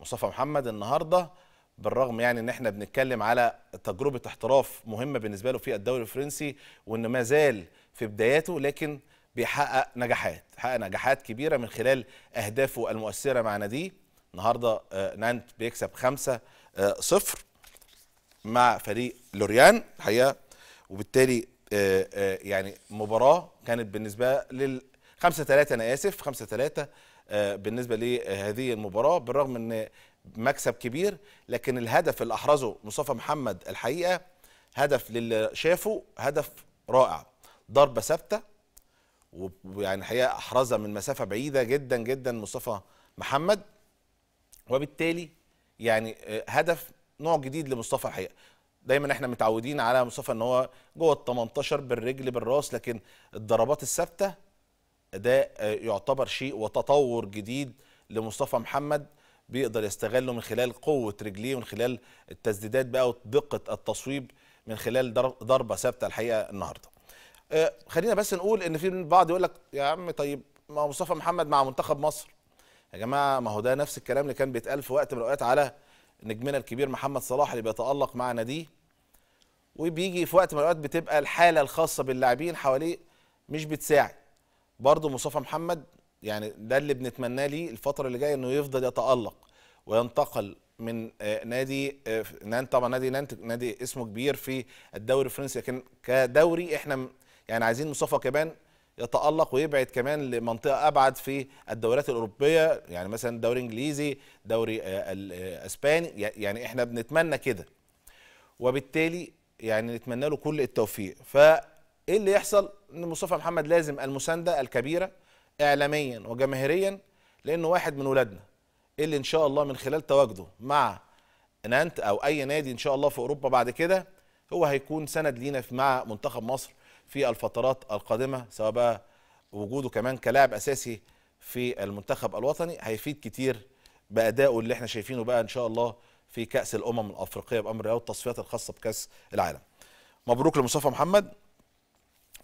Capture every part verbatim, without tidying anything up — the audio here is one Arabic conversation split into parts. مصطفى محمد النهارده بالرغم يعني ان احنا بنتكلم على تجربه احتراف مهمه بالنسبه له في الدوري الفرنسي وان ما زال في بداياته، لكن بيحقق نجاحات، حقق نجاحات كبيره من خلال اهدافه المؤثره مع ناديه. النهارده نانت بيكسب خمسة صفر مع فريق لوريان الحقيقه، وبالتالي يعني مباراه كانت بالنسبه لل خمسة ثلاثة انا اسف خمسة ثلاثة بالنسبه لهذه المباراه، بالرغم ان مكسب كبير، لكن الهدف اللي احرزه مصطفى محمد الحقيقه هدف للي شافه، هدف رائع، ضربه ثابته، ويعني الحقيقه احرزها من مسافه بعيده جدا جدا مصطفى محمد، وبالتالي يعني هدف نوع جديد لمصطفى الحقيقه. دايما احنا متعودين على مصطفى ان هو جوه ال تمنتاشر بالرجل بالراس، لكن الضربات الثابته ده يعتبر شيء وتطور جديد لمصطفى محمد بيقدر يستغله من خلال قوه رجليه ومن خلال التسديدات بقى ودقه التصويب من خلال ضربه ثابته الحقيقه النهارده. آه خلينا بس نقول ان في بعض يقول لك يا عم طيب ما مصطفى محمد مع منتخب مصر. يا جماعه ما هو ده نفس الكلام اللي كان بيتقال في وقت من الاوقات على نجمنا الكبير محمد صلاح اللي بيتالق مع ناديه، وبيجي في وقت من الاوقات بتبقى الحاله الخاصه باللاعبين حواليه مش بتساعد. برضه مصطفى محمد يعني ده اللي بنتمناه ليه الفتره اللي جايه انه يفضل يتالق وينتقل من نادي نانت، طبعا نادي نانت نادي اسمه كبير في الدوري الفرنسي، لكن كدوري احنا يعني عايزين مصطفى كمان يتالق ويبعد كمان لمنطقه ابعد في الدوريات الاوروبيه، يعني مثلا الدوري الانجليزي، الدوري الاسباني، يعني احنا بنتمنى كده، وبالتالي يعني نتمنى له كل التوفيق. ف ايه اللي يحصل؟ ان مصطفى محمد لازم المسانده الكبيره اعلاميا وجماهيريا، لانه واحد من ولادنا اللي ان شاء الله من خلال تواجده مع نانت او اي نادي ان شاء الله في اوروبا بعد كده هو هيكون سند لينا مع منتخب مصر في الفترات القادمه، سواء بقى وجوده كمان كلاعب اساسي في المنتخب الوطني هيفيد كتير بادائه اللي احنا شايفينه بقى ان شاء الله في كاس الامم الافريقيه بامر الله والتصفيات الخاصه بكاس العالم. مبروك لمصطفى محمد،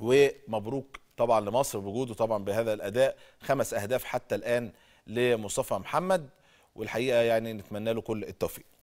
ومبروك طبعا لمصر بوجوده طبعا بهذا الاداء، خمس اهداف حتى الان لمصطفى محمد، والحقيقه يعني نتمنى له كل التوفيق.